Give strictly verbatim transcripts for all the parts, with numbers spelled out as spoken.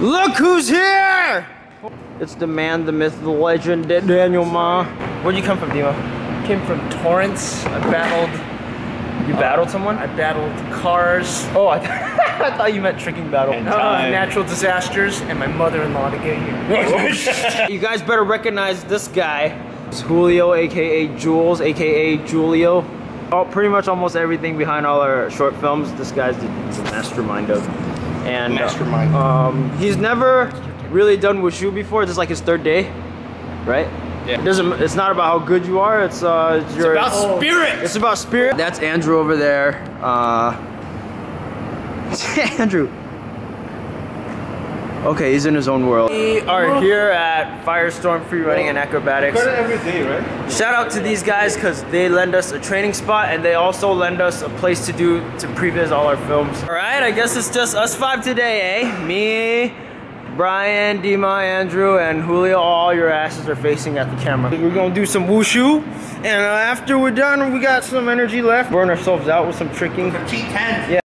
Look who's here! It's the man, the myth, the legend, Daniel Ma. Where'd you come from, Dima? I came from Torrance. I battled... You uh, battled someone? I battled cars. Oh, I, th I thought you meant tricking battle. And uh, natural disasters and my mother-in-law to get here. You guys better recognize this guy. It's Julio, A K A Jules, A K A Julio. All, pretty much almost everything behind all our short films, this guy's the, the mastermind of. And, mastermind. Uh, um, he's never really done Wushu before. This is like his third day, right? Yeah. It doesn't, it's not about how good you are, it's uh, it's your- It's about oh, spirit! It's about spirit! That's Andrew over there. Uh, Andrew. Okay, he's in his own world. We are here at Firestorm Free Running and Acrobatics. We go to every day, right? Shout out to these guys because they lend us a training spot and they also lend us a place to do to previs all our films. All right, I guess it's just us five today, eh? Me, Brian, Dima, Andrew, and Julio. All your asses are facing at the camera. We're gonna do some wushu, and after we're done, we got some energy left. Burn ourselves out with some tricking. Cheap hands. Yeah.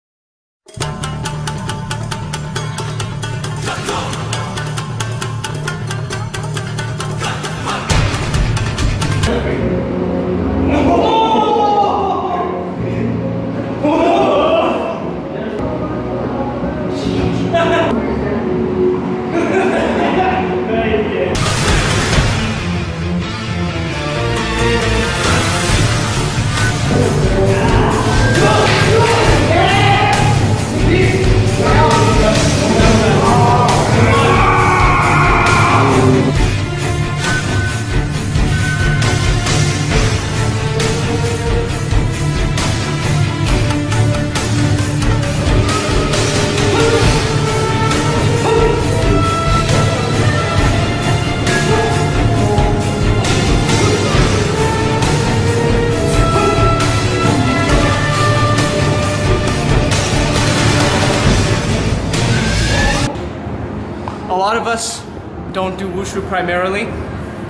A lot of us don't do wushu primarily,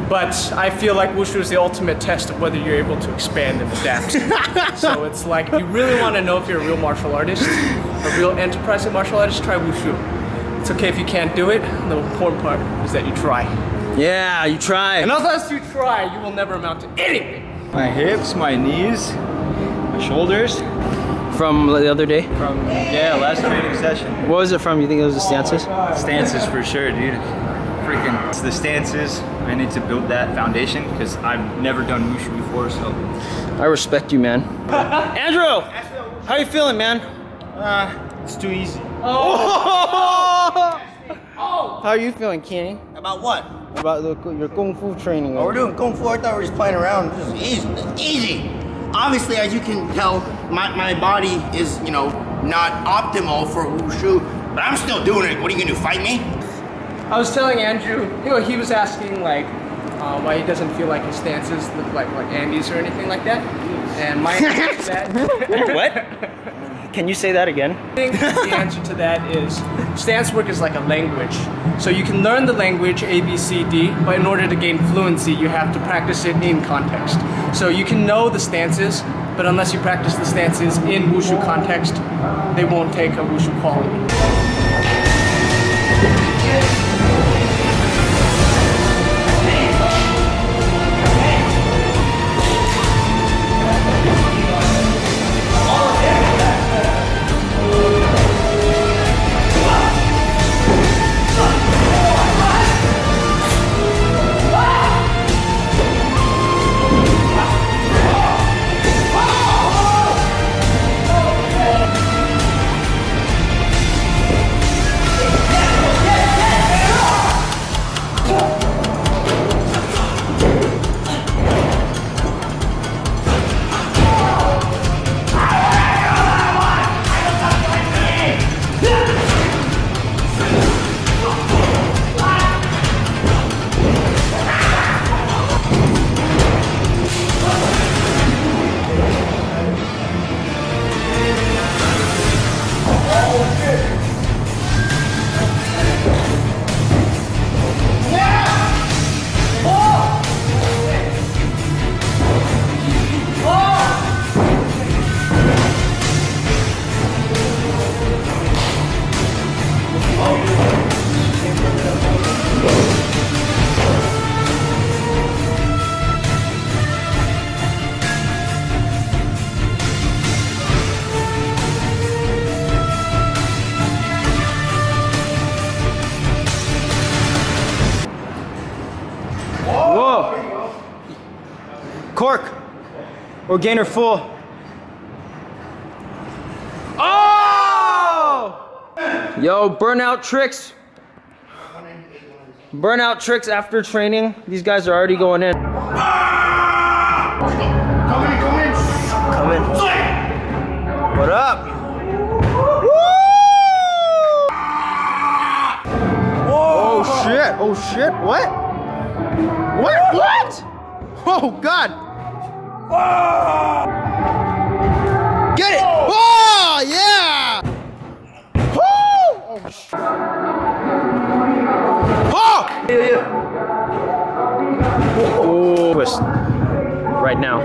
but I feel like wushu is the ultimate test of whether you're able to expand and adapt. So it's like, if you really want to know if you're a real martial artist, a real enterprising martial artist, try wushu. It's okay if you can't do it. The important part is that you try. Yeah, you try. And unless you try, you will never amount to anything. My hips, my knees, my shoulders. From the other day? From, yeah, last training session. What was it from? You think it was the stances? Stances for sure, dude. Freaking. It's the stances. I need to build that foundation because I've never done wushu before, so. I respect you, man. Andrew! How you feeling, man? Uh, it's too easy. Oh! Oh! How are you feeling, Kenny? About what? About the, your kung fu training. Oh, we're doing kung fu. I thought we were just playing around. This is easy. Easy! Obviously, as you can tell, my, my body is, you know, not optimal for wushu, but I'm still doing it. What are you gonna do, fight me? I was telling Andrew, you know, he was asking like, uh, why he doesn't feel like his stances look like like Andy's or anything like that. And my answer to that- What? Can you say that again? I think the answer to that is, stance work is like a language. So you can learn the language A, B, C, D, but in order to gain fluency, you have to practice it in context. So you can know the stances, but unless you practice the stances in wushu context, they won't take a wushu quality. Or gainer full. Oh! Yo, burnout tricks. Burnout tricks after training. These guys are already going in. Come in, come in. Come in. What up? Woo! Oh shit, oh shit, what? What, what? Oh God. Get it! Oh yeah! Woo! Oh sh! Oh! Yeah, yeah. Oh, twist! Right now.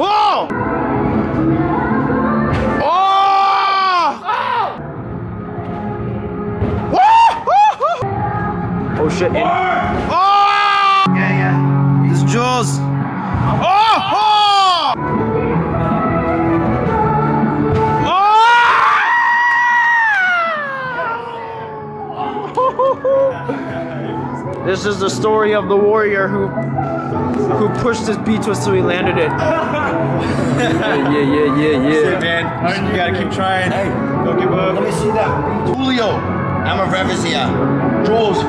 Oh! Oh! Oh! Oh! Oh shit! In. Oh! Yeah, yeah. This is Jaws. Oh! Oh! This is the story of the warrior who who pushed his beach twist till he landed it. yeah, yeah, yeah, yeah, yeah. That's it, man. You gotta keep trying. Hey, don't give up. Let me see that. Julio Amavizca. Jules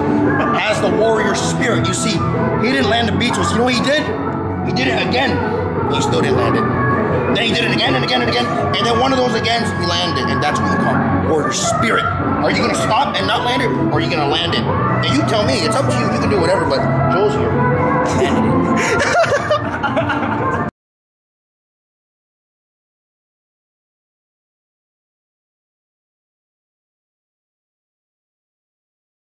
has the warrior spirit. You see, he didn't land the beach twist. You know what he did? He did it again, he still didn't land it. Then he did it again and again and again, and then one of those agains, he landed, and that's what you call warrior spirit. Are you gonna stop and not land it, or are you gonna land it? And you tell me, it's up to you, you can do whatever, but Joel's here, landed it.